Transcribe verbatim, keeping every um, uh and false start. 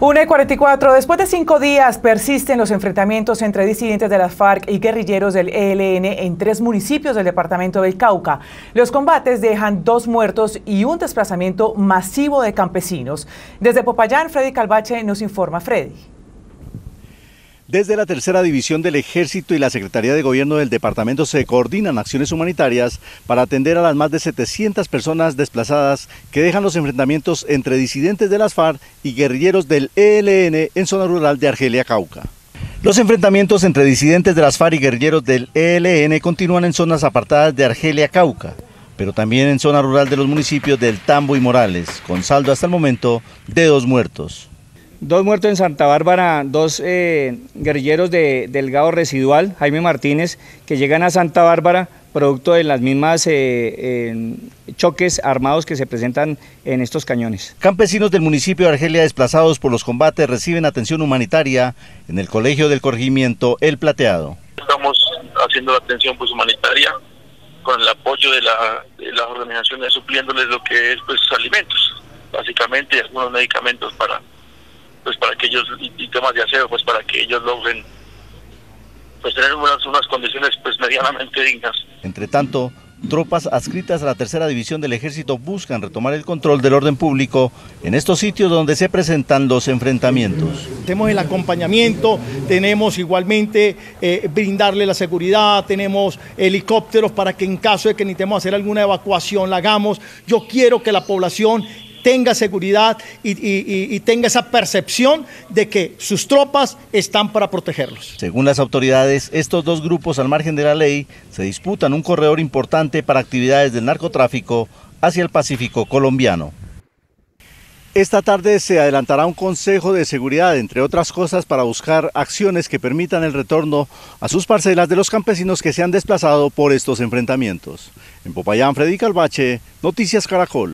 una y cuarenta y cuatro. Después de cinco días persisten los enfrentamientos entre disidentes de las FARC y guerrilleros del E L N en tres municipios del departamento del Cauca. Los combates dejan dos muertos y un desplazamiento masivo de campesinos. Desde Popayán, Freddy Calvache nos informa. Freddy. Desde la Tercera División del Ejército y la Secretaría de Gobierno del Departamento se coordinan acciones humanitarias para atender a las más de setecientas personas desplazadas que dejan los enfrentamientos entre disidentes de las FARC y guerrilleros del E L N en zona rural de Argelia, Cauca. Los enfrentamientos entre disidentes de las FARC y guerrilleros del E L N continúan en zonas apartadas de Argelia, Cauca, pero también en zona rural de los municipios del Tambo y Morales, con saldo hasta el momento de dos muertos. Dos muertos en Santa Bárbara, dos eh, guerrilleros de Delgado Residual, Jaime Martínez, que llegan a Santa Bárbara producto de las mismas eh, eh, choques armados que se presentan en estos cañones. Campesinos del municipio de Argelia desplazados por los combates reciben atención humanitaria en el colegio del corregimiento El Plateado. Estamos haciendo la atención pues, humanitaria con el apoyo de, la, de las organizaciones, supliéndoles lo que es pues, alimentos, básicamente algunos medicamentos para... pues para que ellos, y temas de aseo, pues para que ellos logren pues tener unas, unas condiciones pues medianamente dignas. Entre tanto, tropas adscritas a la Tercera División del Ejército buscan retomar el control del orden público en estos sitios donde se presentan los enfrentamientos. Tenemos el acompañamiento, tenemos igualmente eh, brindarle la seguridad, tenemos helicópteros para que en caso de que necesitemos hacer alguna evacuación la hagamos. Yo quiero que la población tenga seguridad y, y, y tenga esa percepción de que sus tropas están para protegerlos. Según las autoridades, estos dos grupos al margen de la ley se disputan un corredor importante para actividades del narcotráfico hacia el Pacífico colombiano. Esta tarde se adelantará un consejo de seguridad, entre otras cosas, para buscar acciones que permitan el retorno a sus parcelas de los campesinos que se han desplazado por estos enfrentamientos. En Popayán, Freddy Calvache, Noticias Caracol.